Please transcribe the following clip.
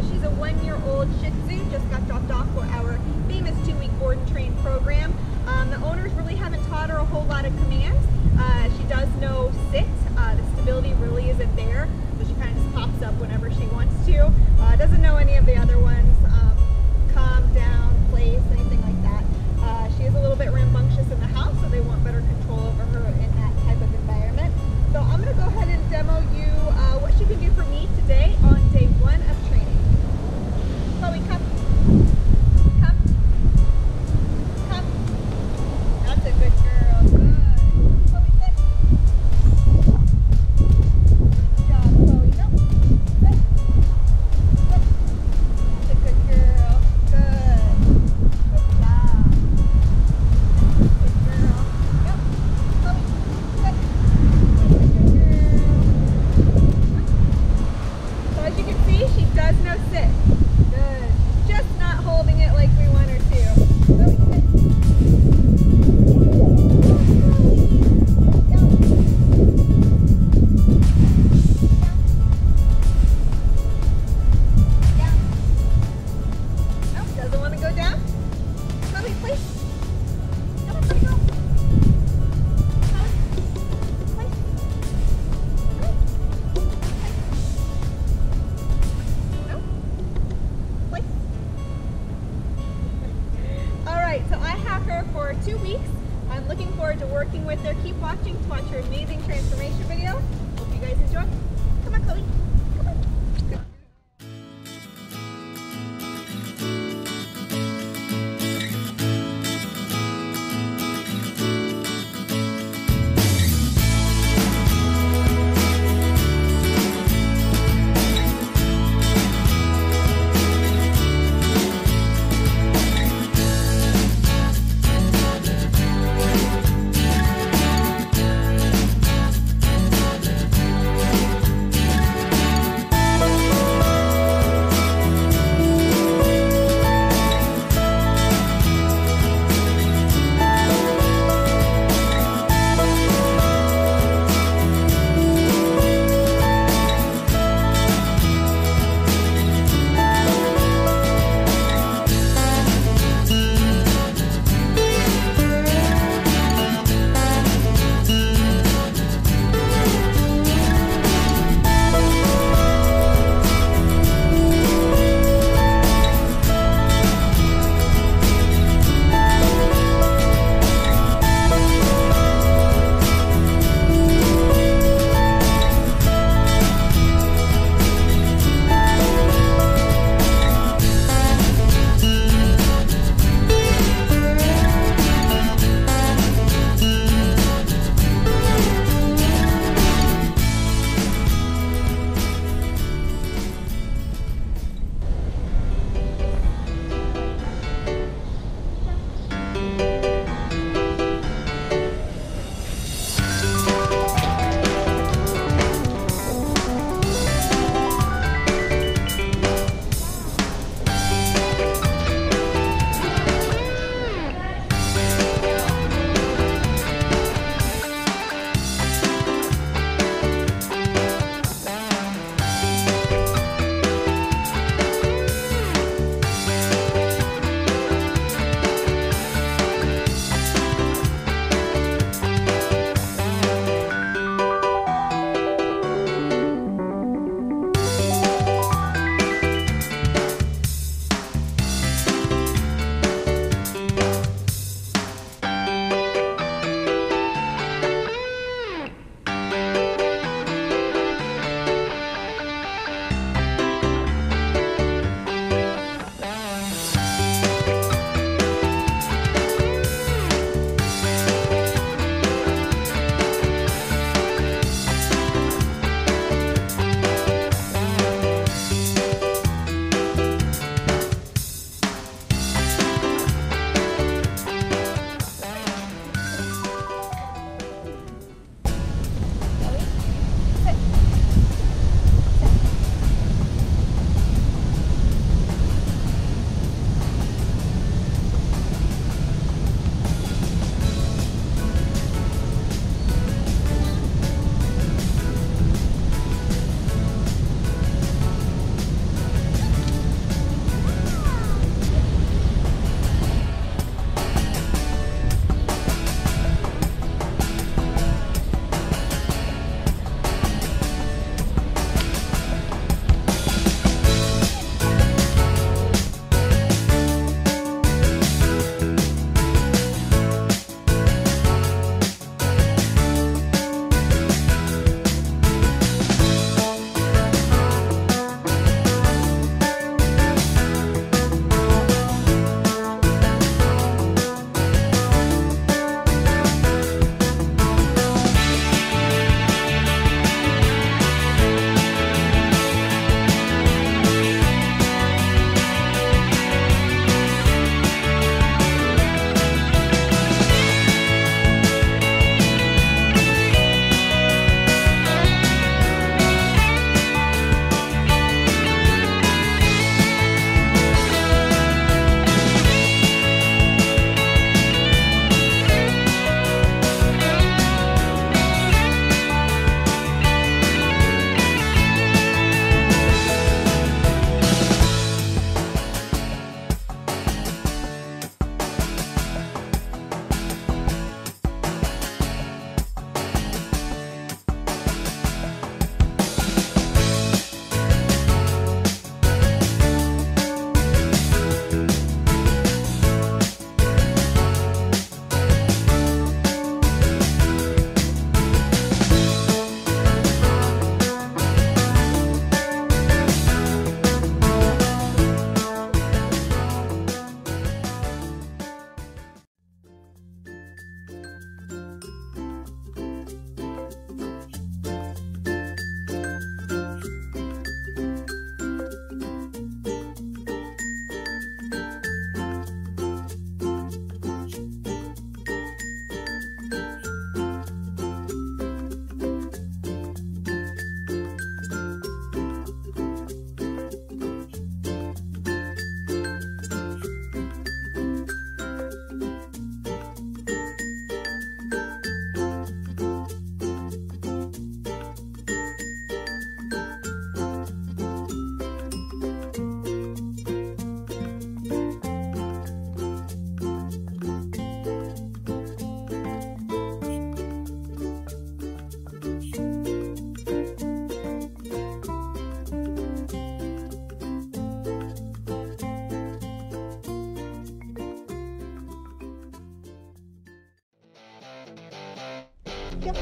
Chloe. She's a 1-year-old Shih Tzu, just got dropped off for our famous 2-week board and train program. The owners really haven't taught her a whole lot of commands. She does know sit. The stability really isn't there, so she kind of just pops up whenever she wants to. Doesn't know any of the other ones. Calm down, place, anything like that. She is a little bit rambunctious in the house, so they want better control over her in that type of environment. So I'm going to go ahead and demo you what she can do for me today on day 1 of training. Chloe, come. Come. Come. That's a good girl. Good. Chloe, sit. Good job, Chloe. No. Sit. Sit. That's a good girl. Good. Good job. Good girl. Go. Chloe, sit. That's a good girl. Good. So as you can see, she does know sit. Good. She's just not holding it like we want her to. So I have her for 2 weeks. I'm looking forward to working with her. Keep watching to watch her amazing transformation video. Hope you guys enjoy. Come on, Chloe. Come on. Yep.